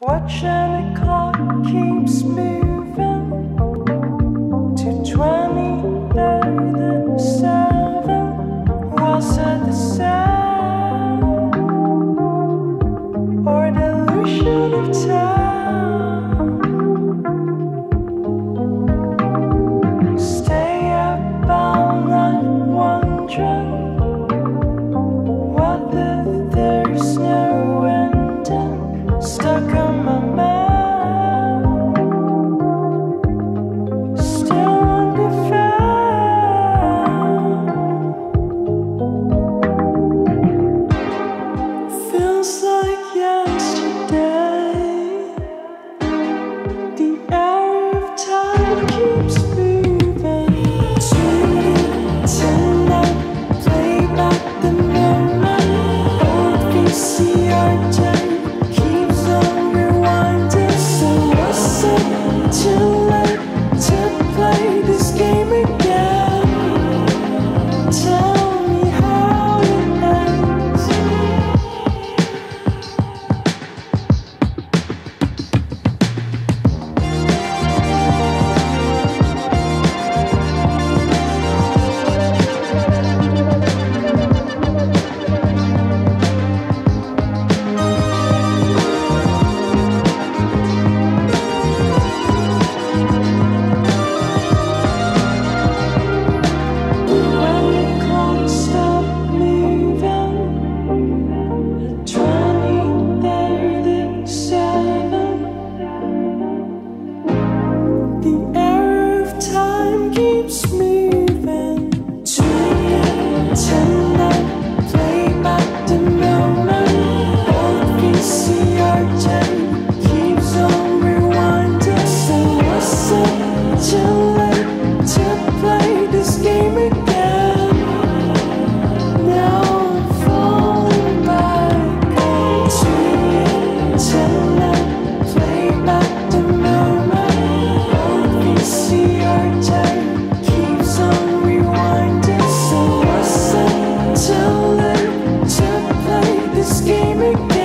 Watching the clock keeps moving to 7:20. Was it the sound or delusion of time? Stay up all night wondering. This game again.